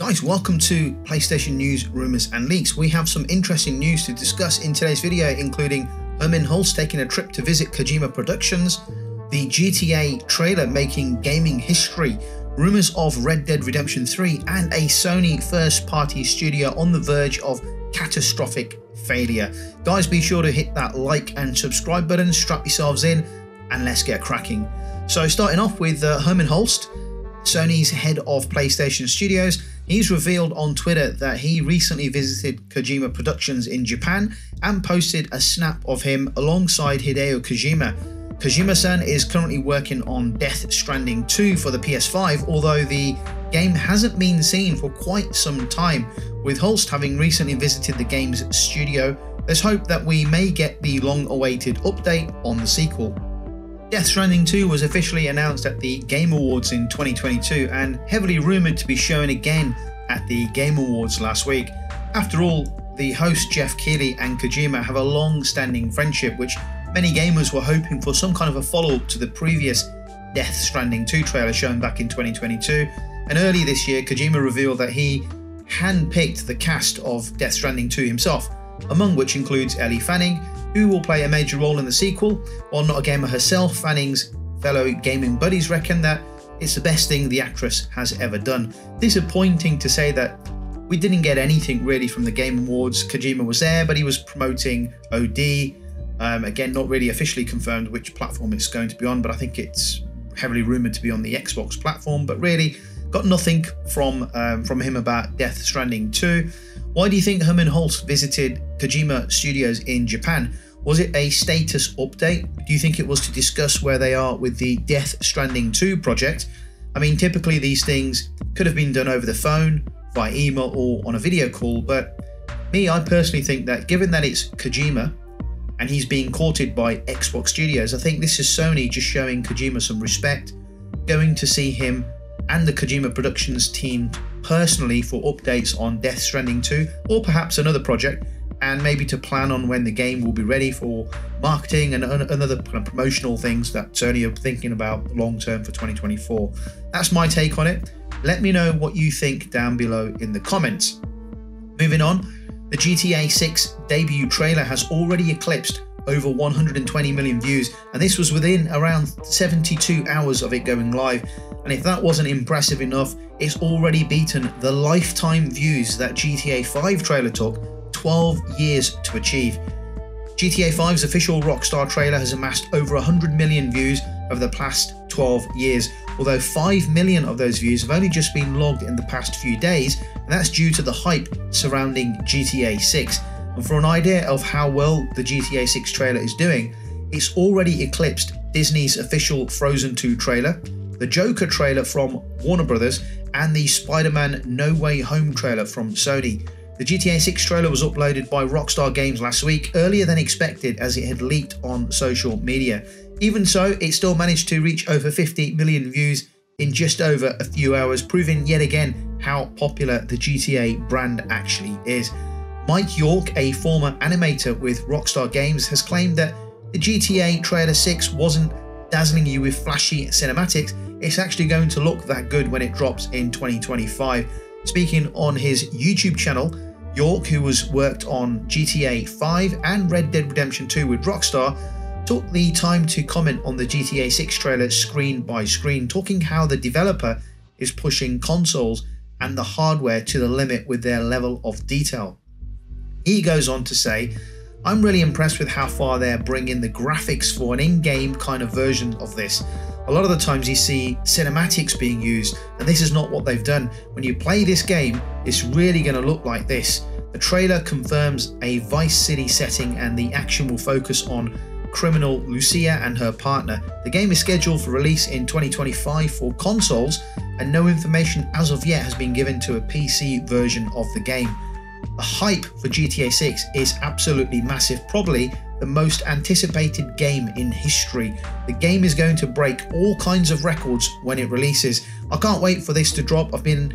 Guys, welcome to PlayStation News, Rumours and Leaks. We have some interesting news to discuss in today's video, including Hermen Hulst taking a trip to visit Kojima Productions, the GTA trailer making gaming history, rumours of Red Dead Redemption 3, and a Sony first-party studio on the verge of catastrophic failure. Guys, be sure to hit that like and subscribe button, strap yourselves in, and let's get cracking. So starting off with Hermen Hulst, Sony's head of PlayStation Studios. He's revealed on Twitter that he recently visited Kojima Productions in Japan and posted a snap of him alongside Hideo Kojima. Kojima-san is currently working on Death Stranding 2 for the PS5, although the game hasn't been seen for quite some time. With Hulst having recently visited the game's studio, there's hope that we may get the long-awaited update on the sequel. Death Stranding 2 was officially announced at the Game Awards in 2022 and heavily rumoured to be shown again at the Game Awards last week. After all, the host Jeff Keighley and Kojima have a long-standing friendship, which many gamers were hoping for some kind of a follow-up to the previous Death Stranding 2 trailer shown back in 2022. And early this year, Kojima revealed that he handpicked the cast of Death Stranding 2 himself, among which includes Ellie Fanning, who will play a major role in the sequel. While not a gamer herself, Fanning's fellow gaming buddies reckon that it's the best thing the actress has ever done. Disappointing to say that we didn't get anything really from the Game Awards. Kojima was there, but he was promoting OD. Again, not really officially confirmed which platform it's going to be on, but I think it's heavily rumoured to be on the Xbox platform, but really got nothing from him about Death Stranding 2. Why do you think Hermen Hulst visited Kojima Studios in Japan? Was it a status update? Do you think it was to discuss where they are with the Death Stranding 2 project? I mean, typically these things could have been done over the phone, by email, or on a video call, but me, I personally think that given that it's Kojima and he's being courted by Xbox Studios, I think this is Sony just showing Kojima some respect, going to see him and the Kojima Productions team personally for updates on Death Stranding 2 or perhaps another project, and maybe to plan on when the game will be ready for marketing and other kind of promotional things that Cerny are thinking about long term for 2024. That's my take on it. Let me know what you think down below in the comments. Moving on, the GTA 6 debut trailer has already eclipsed over 120 million views, and this was within around 72 hours of it going live. And if that wasn't impressive enough, it's already beaten the lifetime views that GTA 5 trailer took 12 years to achieve. GTA 5's official Rockstar trailer has amassed over 100 million views over the past 12 years, although 5 million of those views have only just been logged in the past few days, and that's due to the hype surrounding GTA 6. And for an idea of how well the GTA 6 trailer is doing, it's already eclipsed Disney's official Frozen 2 trailer, the Joker trailer from Warner Brothers, and the Spider-Man No Way Home trailer from Sony. The GTA 6 trailer was uploaded by Rockstar Games last week, earlier than expected as it had leaked on social media. Even so, it still managed to reach over 50 million views in just over a few hours, proving yet again how popular the GTA brand actually is. Mike York, a former animator with Rockstar Games, has claimed that the GTA trailer 6 wasn't dazzling you with flashy cinematics, it's actually going to look that good when it drops in 2025. Speaking on his YouTube channel, York, who has worked on GTA 5 and Red Dead Redemption 2 with Rockstar, took the time to comment on the GTA 6 trailer screen by screen, talking how the developer is pushing consoles and the hardware to the limit with their level of detail. He goes on to say, "I'm really impressed with how far they're bringing the graphics for an in-game kind of version of this. A lot of the times you see cinematics being used, and this is not what they've done. When you play this game, it's really going to look like this." The trailer confirms a Vice City setting, and the action will focus on criminal Lucia and her partner. The game is scheduled for release in 2025 for consoles, and no information as of yet has been given to a PC version of the game. The hype for GTA 6 is absolutely massive, probably the most anticipated game in history. The game is going to break all kinds of records when it releases. I can't wait for this to drop. I've been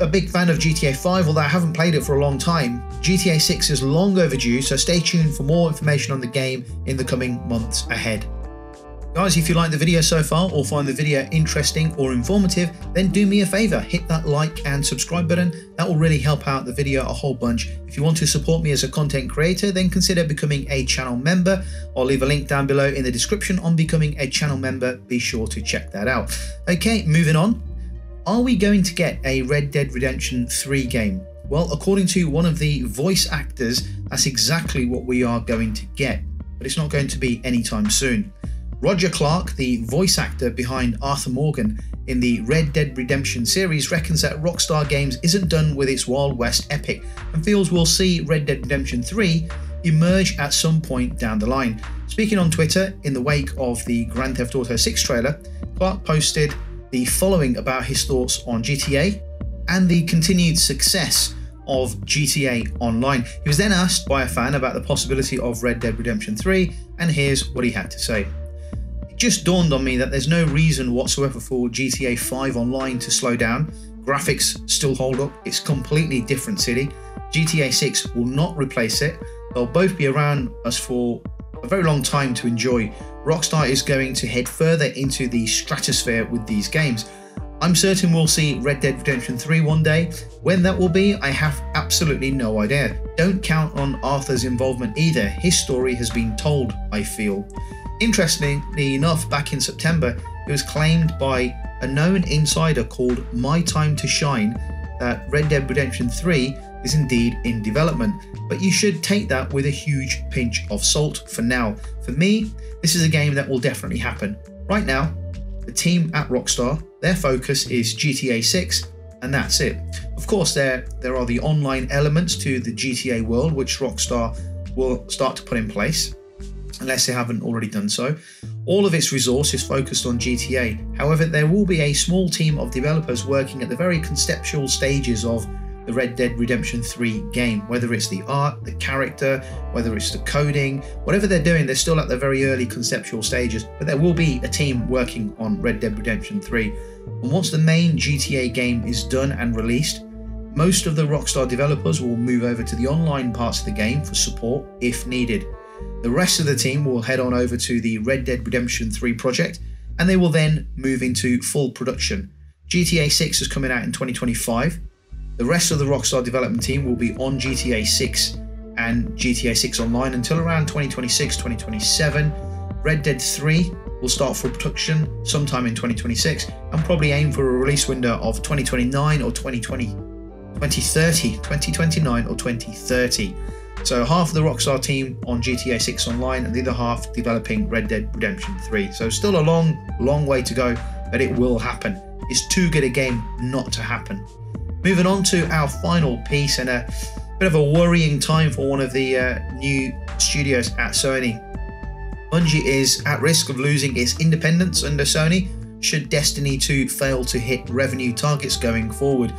a big fan of GTA 5, although I haven't played it for a long time. GTA 6 is long overdue, so stay tuned for more information on the game in the coming months ahead. Guys, if you like the video so far or find the video interesting or informative, then do me a favor, hit that like and subscribe button. That will really help out the video a whole bunch. If you want to support me as a content creator, then consider becoming a channel member. I'll leave a link down below in the description on becoming a channel member. Be sure to check that out. Okay, moving on. Are we going to get a Red Dead Redemption 3 game? Well, according to one of the voice actors, that's exactly what we are going to get, but it's not going to be anytime soon. Roger Clark, the voice actor behind Arthur Morgan in the Red Dead Redemption series, reckons that Rockstar Games isn't done with its Wild West epic and feels we'll see Red Dead Redemption 3 emerge at some point down the line. Speaking on Twitter in the wake of the Grand Theft Auto 6 trailer, Clark posted the following about his thoughts on GTA and the continued success of GTA Online. He was then asked by a fan about the possibility of Red Dead Redemption 3, and here's what he had to say. It just dawned on me that there's no reason whatsoever for GTA 5 Online to slow down. Graphics still hold up, it's a completely different city. GTA 6 will not replace it. They'll both be around us for a very long time to enjoy. Rockstar is going to head further into the stratosphere with these games. I'm certain we'll see Red Dead Redemption 3 one day. When that will be, I have absolutely no idea. Don't count on Arthur's involvement either. His story has been told, I feel. Interestingly enough, back in September, it was claimed by a known insider called My Time to Shine that Red Dead Redemption 3 is indeed in development, but you should take that with a huge pinch of salt for now. For me, this is a game that will definitely happen. Right now, the team at Rockstar, their focus is GTA 6, and that's it. Of course, there are the online elements to the GTA world, which Rockstar will start to put in place, unless they haven't already done so. All of its resource is focused on GTA. However, there will be a small team of developers working at the very conceptual stages of the Red Dead Redemption 3 game, whether it's the art, the character, whether it's the coding, whatever they're doing, they're still at the very early conceptual stages, but there will be a team working on Red Dead Redemption 3. And once the main GTA game is done and released, most of the Rockstar developers will move over to the online parts of the game for support if needed. The rest of the team will head on over to the Red Dead Redemption 3 project, and they will then move into full production. GTA 6 is coming out in 2025. The rest of the Rockstar development team will be on GTA 6 and GTA 6 Online until around 2026, 2027. Red Dead 3 will start for production sometime in 2026 and probably aim for a release window of 2029 or 2030. So half of the Rockstar team on GTA 6 Online and the other half developing Red Dead Redemption 3. So still a long way to go, but it will happen. It's too good a game not to happen. Moving on to our final piece, and a bit of a worrying time for one of the new studios at Cerny. Bungie is at risk of losing its independence under Cerny should Destiny 2 fail to hit revenue targets going forward,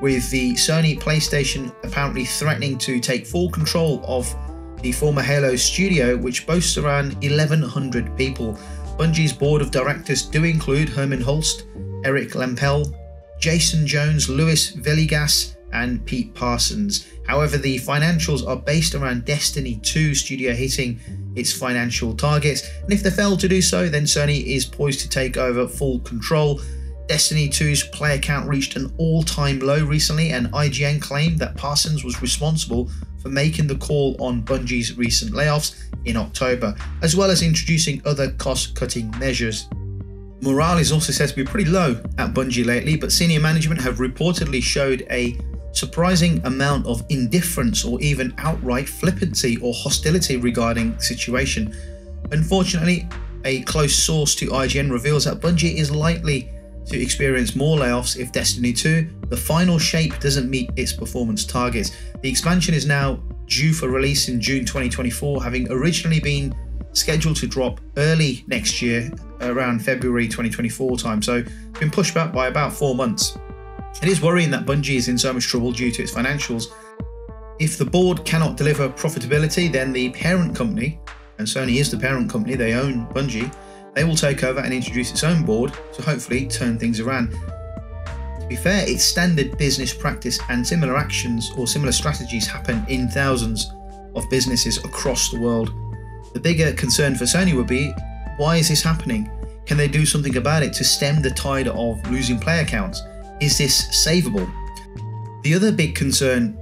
with the Cerny PlayStation apparently threatening to take full control of the former Halo studio, which boasts around 1,100 people. Bungie's board of directors do include Hermen Hulst, Eric Lempel, Jason Jones, Louis Villegas, and Pete Parsons. However, the financials are based around Destiny 2 studio hitting its financial targets, and if they fail to do so, then Cerny is poised to take over full control. Destiny 2's player count reached an all-time low recently, and IGN claimed that Parsons was responsible for making the call on Bungie's recent layoffs in October, as well as introducing other cost-cutting measures. Morale is also said to be pretty low at Bungie lately, but senior management have reportedly showed a surprising amount of indifference or even outright flippancy or hostility regarding the situation. Unfortunately, a close source to IGN reveals that Bungie is likely to experience more layoffs if Destiny 2, The Final Shape, doesn't meet its performance targets. The expansion is now due for release in June 2024, having originally been scheduled to drop early next year around February 2024 time, so been pushed back by about 4 months. It is worrying that Bungie is in so much trouble due to its financials. If the board cannot deliver profitability, then the parent company, and Cerny is the parent company, they own Bungie, they will take over and introduce its own board to hopefully turn things around. To be fair, it's standard business practice, and similar actions or similar strategies happen in thousands of businesses across the world. The bigger concern for Cerny would be Why is this happening? Can they do something about it to stem the tide of losing player counts? Is this savable? The other big concern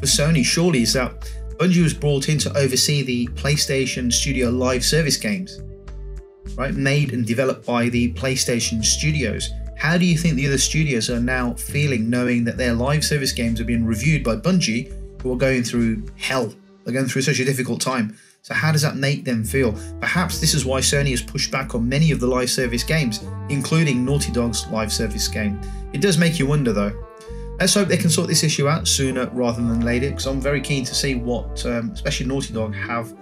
for Sony surely is that Bungie was brought in to oversee the PlayStation Studio Live service games, right? Made and developed by the PlayStation Studios. How do you think the other studios are now feeling knowing that their live service games are being reviewed by Bungie, who are going through hell? They're going through such a difficult time. So how does that make them feel? Perhaps this is why Sony has pushed back on many of the live service games, including Naughty Dog's live service game. It does make you wonder though. Let's hope they can sort this issue out sooner rather than later, because I'm very keen to see what especially Naughty Dog have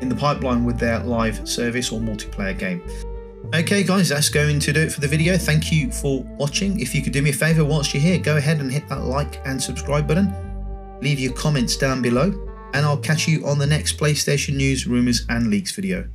in the pipeline with their live service or multiplayer game. Okay guys, that's going to do it for the video. Thank you for watching. If you could do me a favor whilst you're here, go ahead and hit that like and subscribe button. Leave your comments down below, and I'll catch you on the next PlayStation news, rumors and leaks video.